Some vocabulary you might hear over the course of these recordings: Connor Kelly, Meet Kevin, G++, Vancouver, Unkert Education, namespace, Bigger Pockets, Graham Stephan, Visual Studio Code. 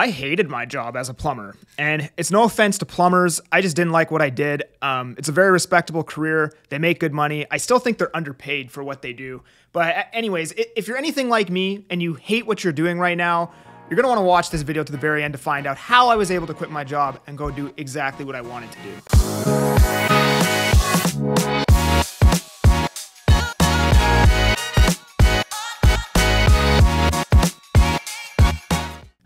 I hated my job as a plumber, and it's no offense to plumbers. I just didn't like what I did. It's a very respectable career. They make good money. I still think they're underpaid for what they do. But anyways, if you're anything like me and you hate what you're doing right now, you're gonna wanna watch this video to the very end to find out how I was able to quit my job and go do exactly what I wanted to do.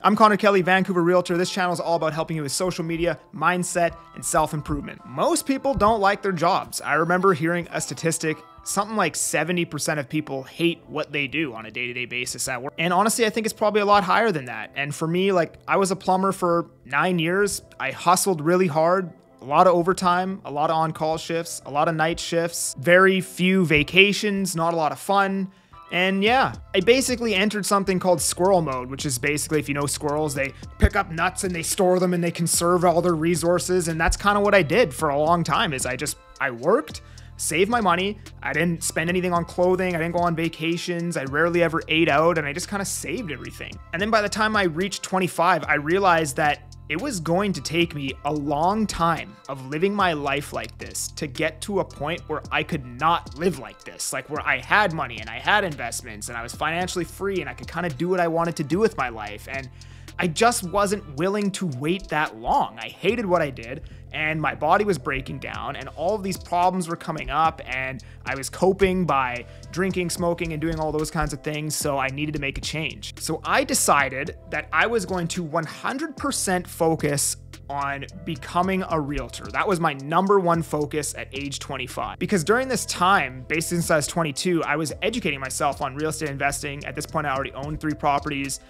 I'm Connor Kelly, Vancouver Realtor. This channel is all about helping you with social media, mindset, and self-improvement. Most people don't like their jobs. I remember hearing a statistic, something like 70% of people hate what they do on a day-to-day basis at work. And honestly, I think it's probably a lot higher than that. And for me, like, I was a plumber for 9 years. I hustled really hard, a lot of overtime, a lot of on-call shifts, a lot of night shifts, very few vacations, not a lot of fun. And yeah, I basically entered something called squirrel mode, which is basically, if you know squirrels, they pick up nuts and they store them and they conserve all their resources. And that's kind of what I did for a long time is I worked, saved my money. I didn't spend anything on clothing. I didn't go on vacations. I rarely ever ate out, and I just kind of saved everything. And then by the time I reached 25, I realized that it was going to take me a long time of living my life like this to get to a point where I could not live like this, like where I had money and I had investments and I was financially free and I could kind of do what I wanted to do with my life. And I just wasn't willing to wait that long. I hated what I did, and my body was breaking down, and all of these problems were coming up, and I was coping by drinking, smoking, and doing all those kinds of things, so I needed to make a change. So I decided that I was going to 100% focus on becoming a realtor. That was my #1 focus at age 25. Because during this time, basically since I was 22, I was educating myself on real estate investing. At this point, I already owned 3 properties.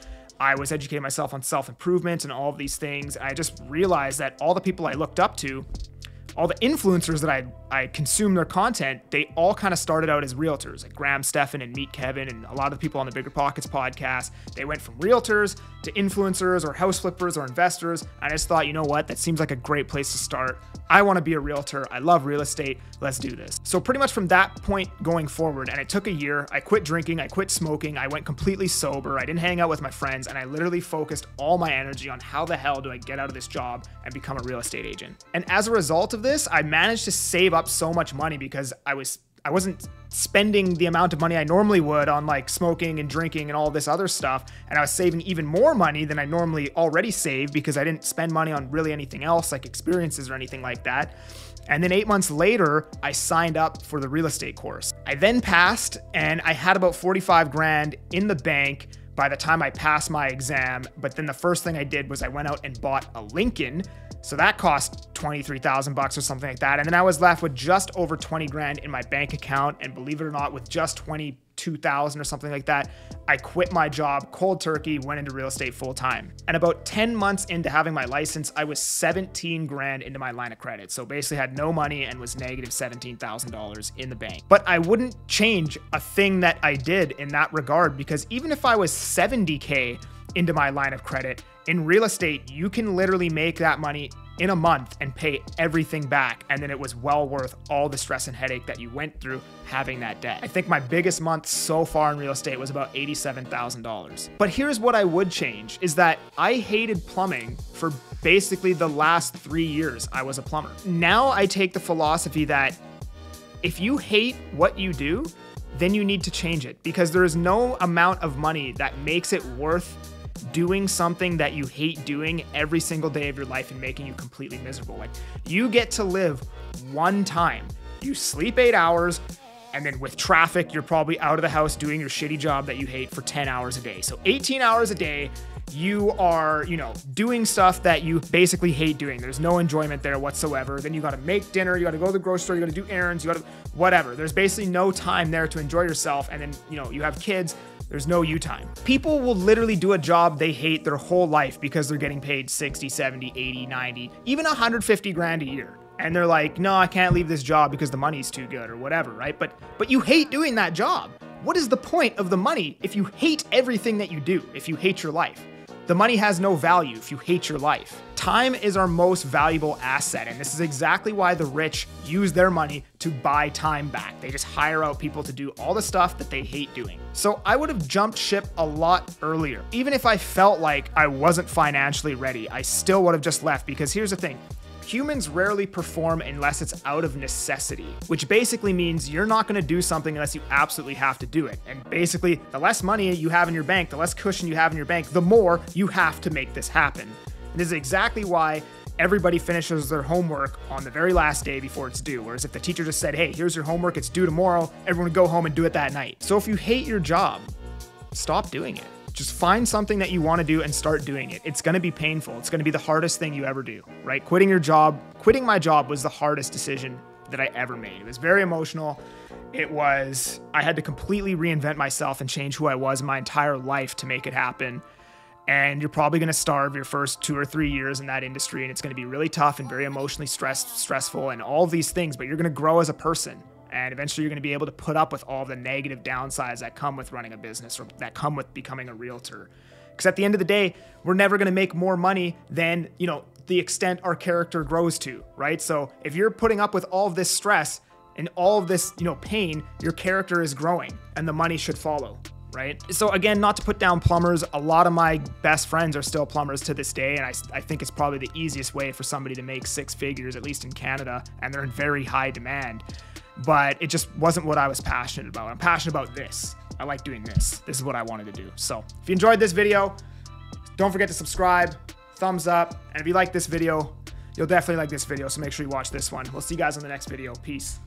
I was educating myself on self-improvement and all of these things. I just realized that all the people I looked up to, all the influencers that I consumed their content, they all kind of started out as realtors, like Graham Stephan and Meet Kevin and a lot of the people on the Bigger Pockets podcast. They went from realtors to influencers or house flippers or investors. And I just thought, you know what? That seems like a great place to start. I want to be a realtor. I love real estate. Let's do this. So pretty much from that point going forward, and it took a year, I quit drinking, I quit smoking, I went completely sober, I didn't hang out with my friends, and I literally focused all my energy on how the hell do I get out of this job and become a real estate agent. And as a result of this, I managed to save up so much money because I wasn't spending the amount of money I normally would on like smoking and drinking and all this other stuff. And I was saving even more money than I normally already saved because I didn't spend money on really anything else like experiences or anything like that. And then 8 months later, I signed up for the real estate course. I then passed, and I had about 45 grand in the bank by the time I passed my exam. But then the first thing I did was I went out and bought a Lincoln. So that cost $23,000 or something like that. And then I was left with just over 20 grand in my bank account. And believe it or not, with just 22,000 or something like that, I quit my job, cold turkey, went into real estate full time. And about 10 months into having my license, I was 17 grand into my line of credit. So basically had no money and was negative $17,000 in the bank. But I wouldn't change a thing that I did in that regard, because even if I was 70K into my line of credit, in real estate, you can literally make that money in a month and pay everything back. And then it was well worth all the stress and headache that you went through having that debt. I think my biggest month so far in real estate was about $87,000. But here's what I would change is that I hated plumbing for basically the last 3 years I was a plumber. Now I take the philosophy that if you hate what you do, then you need to change it, because there is no amount of money that makes it worth doing something that you hate doing every single day of your life and making you completely miserable. Like, you get to live one time. You sleep 8 hours, and then with traffic, you're probably out of the house doing your shitty job that you hate for 10 hours a day. So 18 hours a day, you are, you know, doing stuff that you basically hate doing. There's no enjoyment there whatsoever. Then you got to make dinner. You got to go to the grocery store. You got to do errands. You got to whatever. There's basically no time there to enjoy yourself. And then, you know, you have kids. There's no you time. People will literally do a job they hate their whole life because they're getting paid 60, 70, 80, 90, even 150 grand a year. And they're like, no, I can't leave this job because the money's too good or whatever, right? But you hate doing that job. What is the point of the money if you hate everything that you do, if you hate your life? The money has no value if you hate your life. Time is our most valuable asset, and this is exactly why the rich use their money to buy time back. They just hire out people to do all the stuff that they hate doing. So I would have jumped ship a lot earlier. Even if I felt like I wasn't financially ready, I still would have just left, because here's the thing. Humans rarely perform unless it's out of necessity, which basically means you're not going to do something unless you absolutely have to do it. And basically, the less money you have in your bank, the less cushion you have in your bank, the more you have to make this happen. And this is exactly why everybody finishes their homework on the very last day before it's due. Whereas if the teacher just said, hey, here's your homework, it's due tomorrow, everyone would go home and do it that night. So if you hate your job, stop doing it. Just find something that you want to do and start doing it. It's going to be painful. It's going to be the hardest thing you ever do, right? Quitting my job was the hardest decision that I ever made. It was very emotional. I had to completely reinvent myself and change who I was my entire life to make it happen. And you're probably going to starve your first 2 or 3 years in that industry. And it's going to be really tough and very emotionally stressful and all these things, but you're going to grow as a person. And eventually you're going to be able to put up with all the negative downsides that come with running a business or that come with becoming a realtor. Because at the end of the day, we're never going to make more money than, you know, the extent our character grows to, right? So if you're putting up with all of this stress and all of this, you know, pain, your character is growing and the money should follow, right? So again, not to put down plumbers, a lot of my best friends are still plumbers to this day. And I think it's probably the easiest way for somebody to make 6 figures, at least in Canada, and they're in very high demand. But it just wasn't what I was passionate about. I'm passionate about this. I like doing this. This is what I wanted to do. So if you enjoyed this video, don't forget to subscribe, thumbs up. And if you like this video, you'll definitely like this video. So make sure you watch this one. We'll see you guys on the next video. Peace.